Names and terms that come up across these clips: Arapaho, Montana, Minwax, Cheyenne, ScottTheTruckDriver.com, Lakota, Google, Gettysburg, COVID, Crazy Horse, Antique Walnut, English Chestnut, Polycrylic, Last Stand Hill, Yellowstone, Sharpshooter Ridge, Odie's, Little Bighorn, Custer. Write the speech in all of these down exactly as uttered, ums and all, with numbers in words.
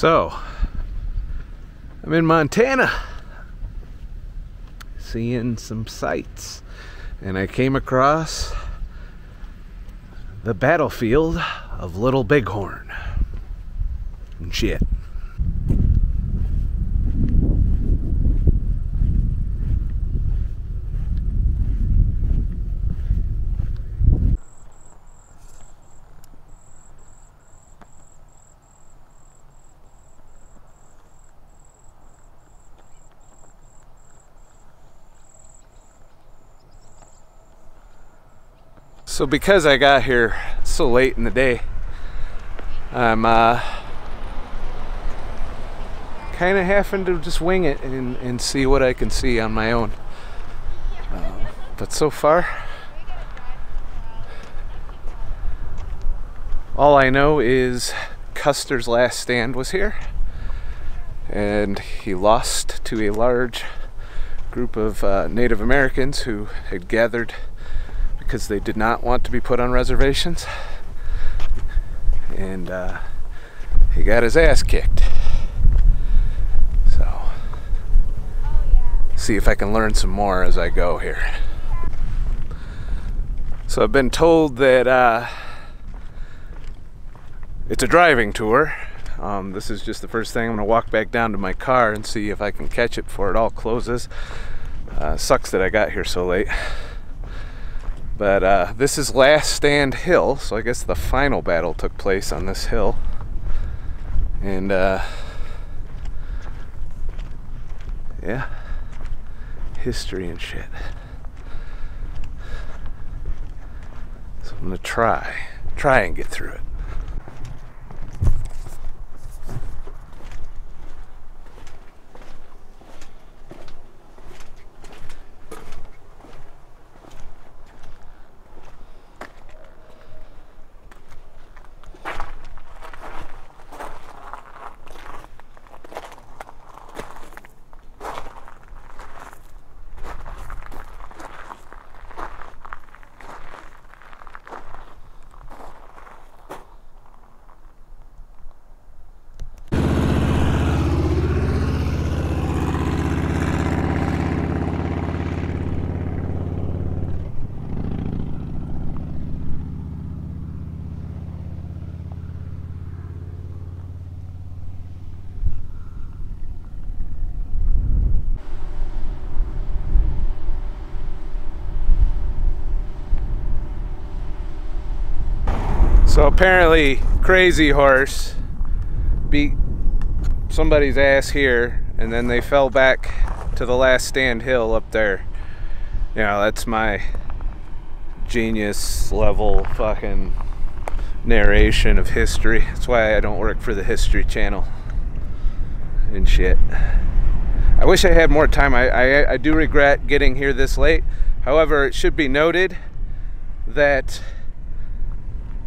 So, I'm in Montana, seeing some sights, and I came across the battlefield of Little Bighorn and shit. So because I got here so late in the day, I'm uh, kind of having to just wing it and, and see what I can see on my own. Um, but so far, all I know is Custer's last stand was here, and he lost to a large group of uh, Native Americans who had gathered because they did not want to be put on reservations, and uh, he got his ass kicked. So, see if I can learn some more as I go here. So I've been told that uh, it's a driving tour. Um, this is just the first thing. I'm gonna walk back down to my car and see if I can catch it before it all closes. Uh, sucks that I got here so late. But uh, this is Last Stand Hill, so I guess the final battle took place on this hill. And, uh, yeah, history and shit. So I'm gonna try, try and get through it. So apparently Crazy Horse beat somebody's ass here, and then they fell back to the Last Stand Hill up there. You know, that's my genius level fucking narration of history. That's why I don't work for the History Channel and shit. I wish I had more time. I, I, I do regret getting here this late. However, it should be noted that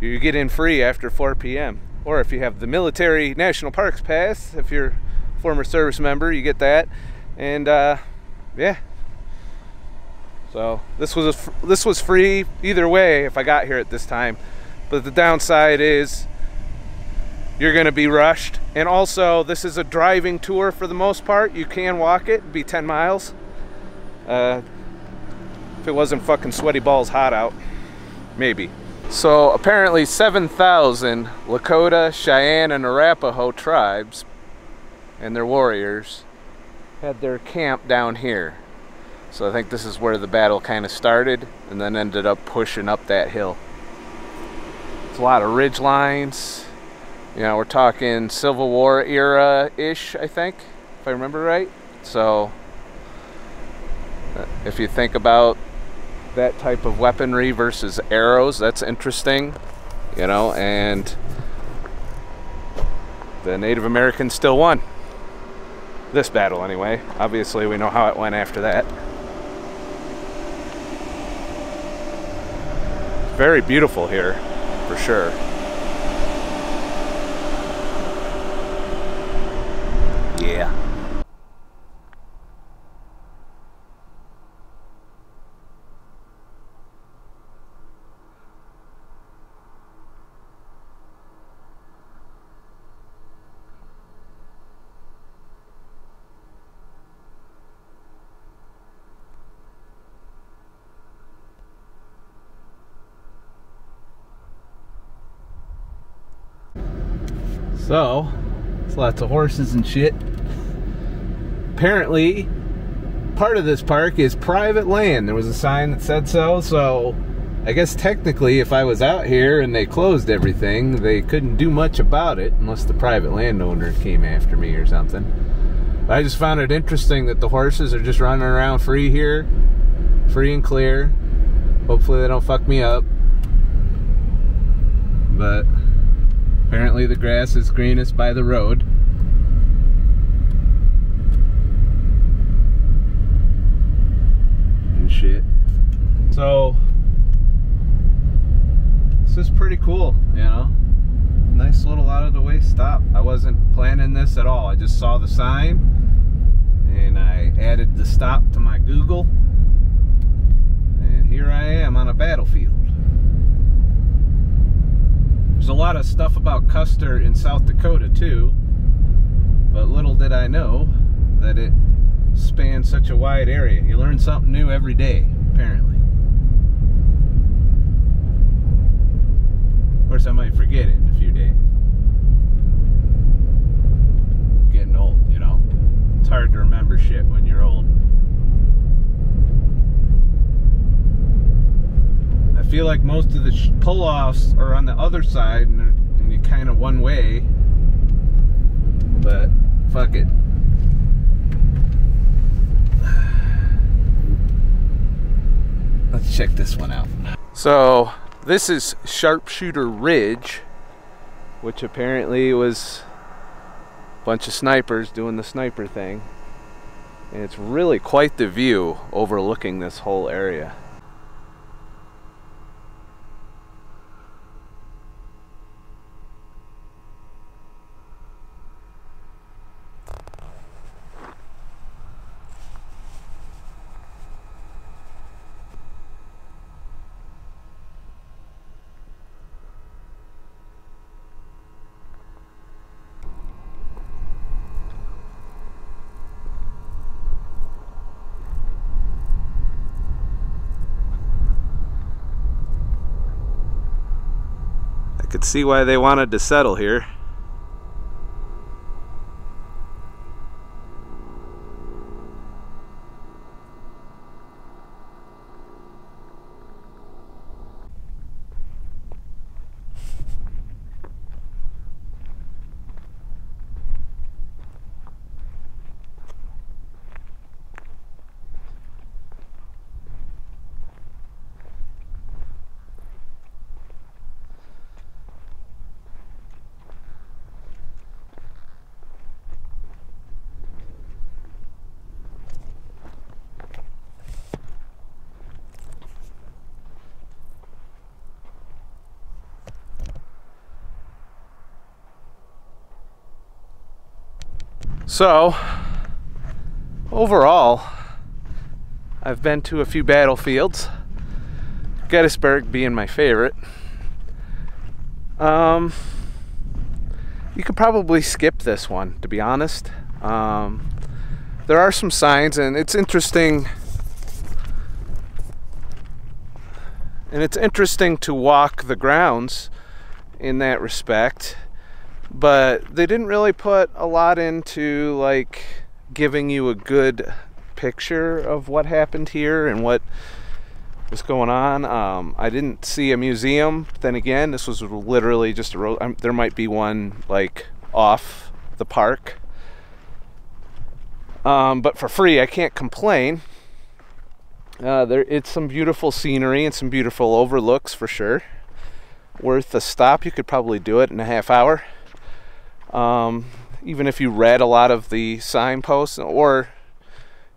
you get in free after four P M Or if you have the military National Parks Pass, if you're a former service member, you get that. And uh, yeah, so this was a, this was free either way if I got here at this time. But the downside is you're gonna be rushed. And also, this is a driving tour for the most part. You can walk it, it'd be ten miles. Uh, if it wasn't fucking sweaty balls hot out, maybe. So apparently seven thousand Lakota, Cheyenne, and Arapaho tribes and their warriors had their camp down here. So I think this is where the battle kind of started and then ended up pushing up that hill. It's a lot of ridge lines. You know, we're talking Civil War era-ish, I think, if I remember right. So if you think about that type of weaponry versus arrows, that's interesting, you know, and the Native Americans still won this battle anyway. Obviously we know how it went after that. Very beautiful here, for sure. Yeah. So, it's lots of horses and shit. Apparently, part of this park is private land. There was a sign that said so, so I guess technically if I was out here and they closed everything, they couldn't do much about it unless the private landowner came after me or something. But I just found it interesting that the horses are just running around free here, free and clear. Hopefully they don't fuck me up. But apparently the grass is greenest by the road. And shit. So, this is pretty cool, you know? Nice little out of the way stop. I wasn't planning this at all. I just saw the sign and I added the stop to my Google. And here I am on a battlefield. There's a lot of stuff about Custer in South Dakota too, but little did I know that it spans such a wide area. You learn something new every day, apparently. Of course, I might forget it in a few days. Getting old, you know. It's hard to remember shit when you're old. I feel like most of the pull-offs are on the other side and, and you kind of one way, but fuck it. Let's check this one out. So this is Sharpshooter Ridge, which apparently was a bunch of snipers doing the sniper thing, and it's really quite the view overlooking this whole area. Could see why they wanted to settle here. So, overall, I've been to a few battlefields, Gettysburg being my favorite. Um, you could probably skip this one, to be honest. Um, there are some signs, and it's interesting, and it's interesting to walk the grounds in that respect. But they didn't really put a lot into like giving you a good picture of what happened here and what was going on. Um, I didn't see a museum. Then again, this was literally just a road. Um, there might be one like off the park. Um, but for free, I can't complain. Uh, there, it's some beautiful scenery and some beautiful overlooks for sure. Worth a stop. You could probably do it in a half hour. Um, even if you read a lot of the signposts, or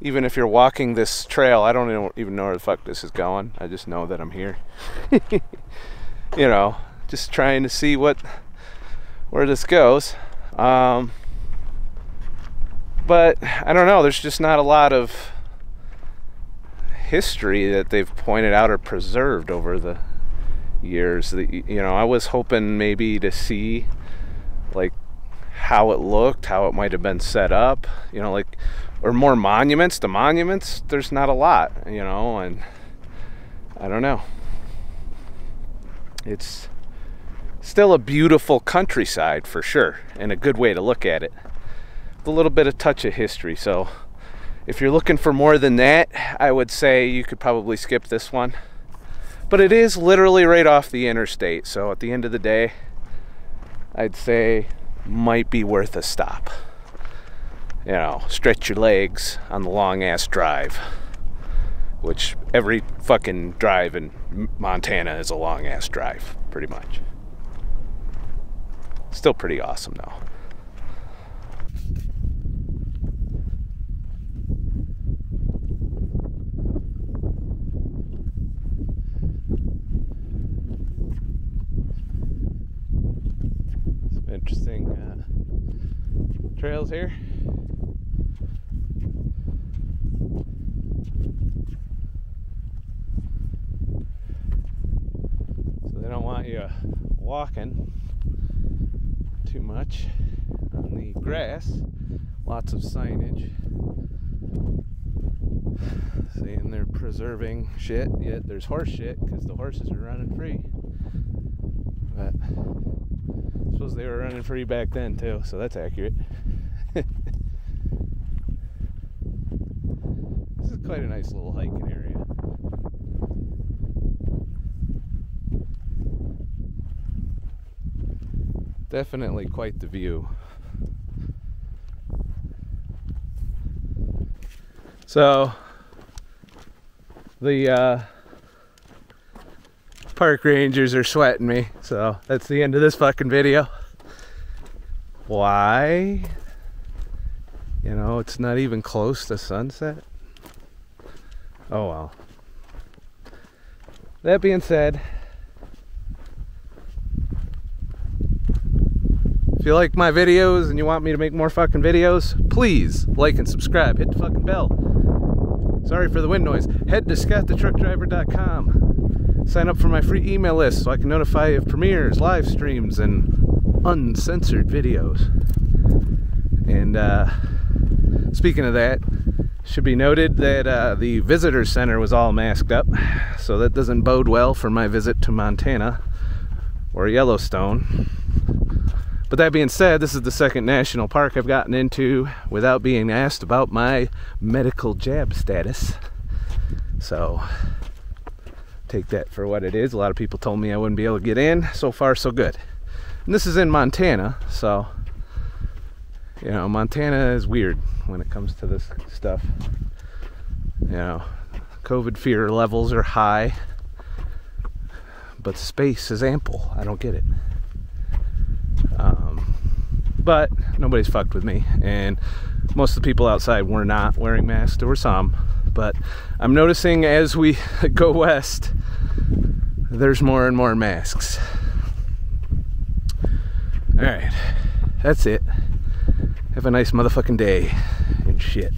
even if you're walking this trail, I don't even know where the fuck this is going. I just know that I'm here. You know, just trying to see what where this goes. Um, but I don't know. There's just not a lot of history that they've pointed out or preserved over the years. The, you know, I was hoping maybe to see like how it looked, how it might have been set up, you know, like, or more monuments. The monuments, there's not a lot, you know, and I don't know. It's Still a beautiful countryside for sure, and a good way to look at it. With a little bit of touch of history, so if you're looking for more than that, I would say you could probably skip this one. But it is literally right off the interstate, so at the end of the day, I'd say might be worth a stop. You know, stretch your legs on the long-ass drive, which every fucking drive in Montana is a long-ass drive, pretty much. Still pretty awesome, though. Some interesting uh, trails here. So they don't want you uh, walking too much on the grass. Lots of signage saying they're preserving shit, yet there's horse shit because the horses are running free. But I suppose they were running free back then too, so that's accurate. This is quite a nice little hiking area. Definitely quite the view. So the uh, park rangers are sweating me, so that's the end of this fucking video. Why? You know, it's not even close to sunset. Oh well. That being said, if you like my videos and you want me to make more fucking videos, please like and subscribe, hit the fucking bell. Sorry for the wind noise. Head to Scott the Truck Driver dot com. Sign up for my free email list so I can notify you of premieres, live streams, and uncensored videos. And uh, speaking of that, should be noted that uh, the visitor center was all masked up, so that doesn't bode well for my visit to Montana or Yellowstone. But that being said, this is the second national park I've gotten into without being asked about my medical jab status. So, take that for what it is. A lot of people told me I wouldn't be able to get in. So far, so good. And this is in Montana, so, you know, Montana is weird when it comes to this stuff. You know, COVID fear levels are high, but space is ample. I don't get it. Um, but nobody's fucked with me, and most of the people outside were not wearing masks. There were some, but I'm noticing as we go west, there's more and more masks. Alright, that's it. Have a nice motherfucking day and shit.